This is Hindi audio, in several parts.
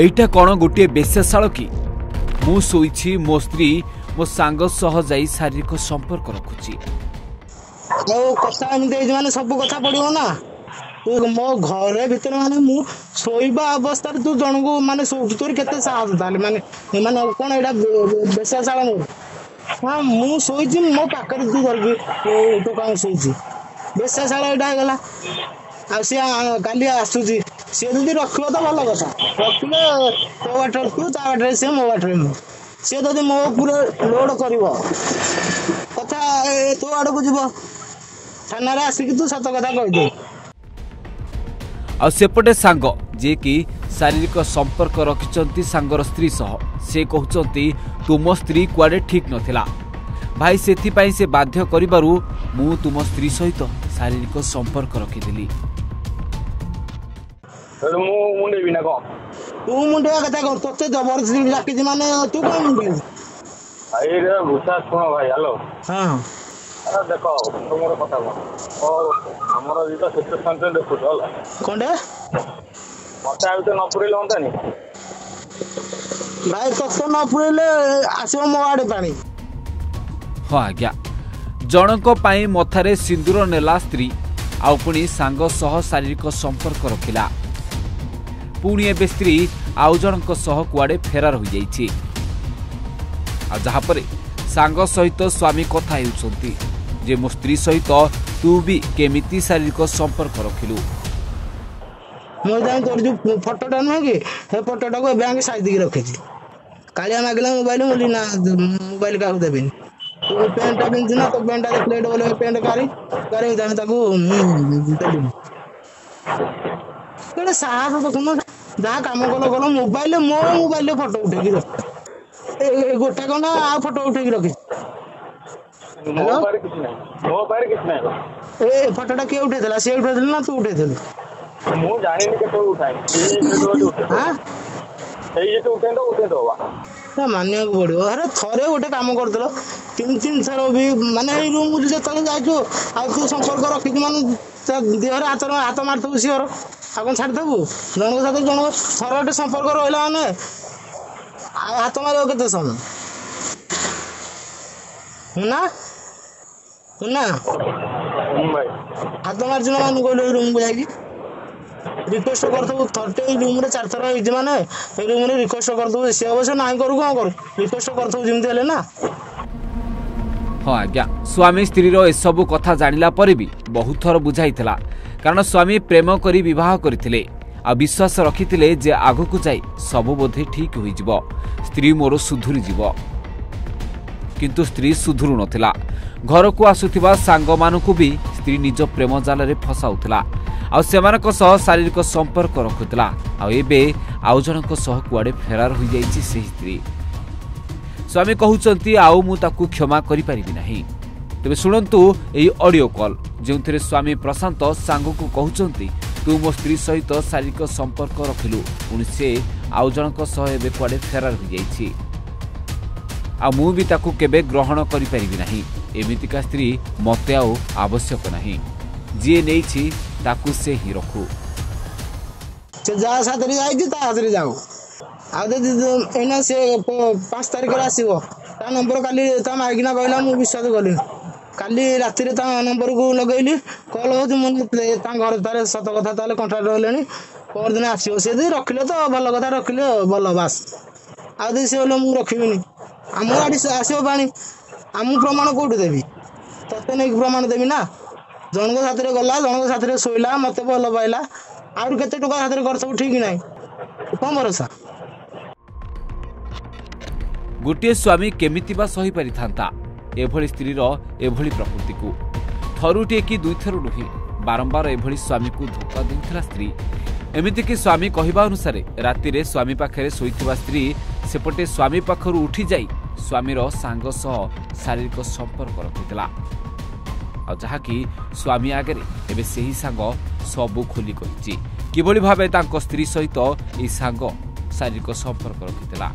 एटा कौन गोटे बेश्याशाल कि मु सोई मो स्त्री मो सांग सह जाई शारीरिक संपर्क रखुची तो कथा एमती माने सब कथा पड़ो ना तू मो घर भीतर माने मु सोईबा अवस्था तू जण को माने सोउ तोर केते साहस दाले माने माने कोन एटा बेश्याशाल मु हां मु सोईजी मो पाकर तू करबी तो का सोईजी बेश्याशाल एटा गला आ से काली आसुजी से जदि रखल तो भल कथा रखल तो वाटर तू ता वाटर से मो वाटर से जदि मो पूरा लोड करबो कथा तो आड़ को जीव थाना रे आसी कि तू सत कथा कहि दे आ सेपटे सांग जे कि शारीरिक संपर्क रखिचंती सांगर स्त्री सह से कहउचंती तुम स्त्री क्वाडे ठीक नथिला भाई सेथि पई से बाध्य करिबारु मु तुम स्त्री सहित शारीरिक संपर्क रखिदेली हेलो मु मुंडे बिना को तू मुंडे कथा कर तोते जबरदस्ती लाकी जे माने तू कोन मुंडे भाई रे भूसा सुनो भाई हेलो हां अरे देखो तुमरो कथा को और हमरो जी तो क्षेत्र संतन देखो चल कोंडे मता आउ तो नपुरेले होतानी भाई तोसे नपुरेले आसीओ मोवाडे पानी हां आज्ञा जणको पाई मथारे सिंदूर नेला स्त्री आउ पुनी सांग सह शारीरिक संपर्क रखिला पुणी ए स्त्री आउ जन कुआडे फेरार हो जाइए जहाँपर सांग सहित स्वामी कथा होती जे मो स्त्री सहित तू भी केमिति शारीरिक संपर्क रखिलु मुझे फटोटा नुहे कि फटोटा को बैंक साइज रखी कालिया मागिला मोबाइल मोबाइल क्या देवी पेन्टा पिंधि ना तो पेन्टा देखले डबल पेन्ट कारी तो साहस जहाँ कम कल मोबाइल मो मोबाइल फोटो उठे गोटे कहना फोटो उठे रखी फोटोटा किए उठे सी उठे ना तू उठे मानिया पड़ो अरे थे गोटे कम कर तीन तीन थर भी मानने रूम को जो जाइु आ तू संपर्क रखी मान देह हाथ हाथ मारदबू सीओर आगे छाड़देबू जन जन थर गोटे संपर्क रहा मैंने हाथ मार के समय ना ना हाथ मार्च ना मान गल रूम को जाकि रिक्वेस्ट करदेबू थरटे रूम में चार थर हो मैंने रूम में रिक्वेस्ट करदेबू सी अवश्य ना करू कौन करू रिक्वेस्ट करदेबू जमी है ना हाँ आज्ञा स्वामी स्त्री एसबू कथा जानिला पर भी बहुत थर बुझाई कारण स्वामी प्रेम करी विवाह करथिले आ विश्वास रखिथिले जे आगु को जाई सब बोधे ठीक होई जिवो स्त्री मोर सुधुरी जिवो किंतु स्त्री सुधुरु नथिला घर को आसुथिबा सांग मानकु भी स्त्री निज प्रेम जाल रे फसाउथिला आ सेमानक सह शारीरिक संपर्क रखुथिला आ एबे आउ जनक सह कुआडे फेरार होई जाईची से स्त्री स्वामी कहउचंती आउ मु ताकु क्षमा करि परिबि नाही तबे सुनंतु एई ऑडियो कॉल जोंथिरे स्वामी प्रशांत सांगो को कहउचंती तू मो स्त्री सहित शारीरिक संपर्क रखिलु उनी से आउ जनक सह एबे कुआडे फेरार हो जाईछि आ मु भी ताकु केबे ग्रहण करि परिबि नाही एमितिका स्त्री मते आउ आवश्यक नाही जे नेछि ताकु से ही रखु से जा साथरी जाईछि ता हाथरी जाऊ आना से 5 तारिख आसव ता नंबर काली ता मागिना कहला मु विश्वास कली काली राति रे ता नंबर को लगैली कॉल हो मन ता घर तारे सत कथा ताले कंट्राक्ट होलेनी पर दिन आसीओ से दे रखले तो भल कथा रखले भल बस आ दे से मु रखिबिनी हम आडी आसीओ पानी हम प्रमाण कोठु देबी तते नै प्रमाण देबी ना जण को साथ रे गला जण को साथ रे सोइला मते भल पाइला आउर केते टका साथ रे करसबो ठीक नै कोन भरोसा गोटे स्वामी केमिति बा सही पारि थांता एभली स्त्रीर एभली प्रकृति को थरुटे कि दुई थर नुहे बारंबार एभली स्वामी को धोखा देउथिला स्त्री एमितिकि स्वामी कहवा अनुसार राति रे स्वामी पाखे शोइथिबा स्त्री सेपटे स्वामी पाखरु उठी जाई स्वामीर सांग सह शारीरिक संपर्क रखिथिला आ जहाँकि स्वामी आगे एबे सेही सांग सबु खोली कहिछि किभली भाबे तांको स्त्री सहित ए सांग शारीरिक संपर्क रखिथिला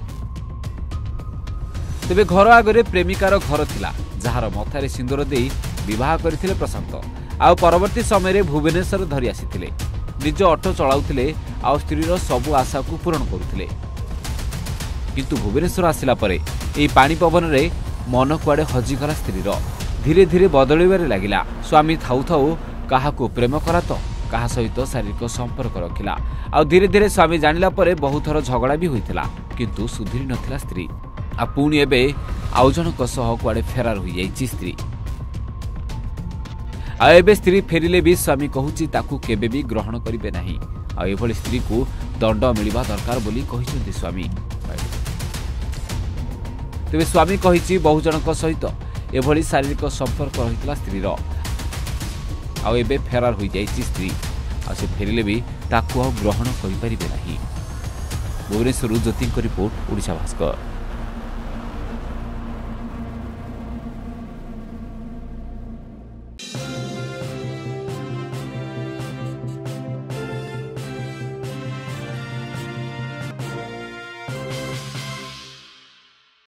तेबे घर आगे प्रेमिकार घर थिला जार मथारे सिंदूर दे विवाह करथिले प्रशांत आउ परवर्ती समय रे भुवनेश्वर धरी आसीथिले निज अटो चलाउथिले आ स्त्रीर सबु आशा को पूरण करुथिले। किंतु भुवनेश्वर आसिला परे एई पानी पवन रे मन कुआडे हजिगला स्त्रीर धीरे धीरे बदलैबारे लागिला। स्वामी थाउ थाउ काहाको प्रेम करा तो काहा सहित शारीरिक संपर्क रखिला। आ धीरे धीरे स्वामी जानिला परे बहुत थर झगड़ा भी होइथिला, किंतु सुधरी नथिला स्त्री। आ पुणी एबे आउ जनक सह कुआडे फेरार होई जाईची स्त्री। आ एबे स्त्री फेरिले भी स्वामी कहूची ताकू केबे भी ग्रहण करिबे नाही। आ एभली स्त्री को दंड मिलिबा दरकार बोली कहिसुंती स्वामी। तेबे स्वामी कहिची बहु जनक सहित एभली शारीरिक संपर्क रहितला स्त्रीर। आ एबे फेरार होई जाईची स्त्री। आ से फेरिले भी ताकू ग्रहण करिपरिबे नाही। भुवनेश्वर ज्योतिंग रिपोर्ट, ओडिशा भास्कर।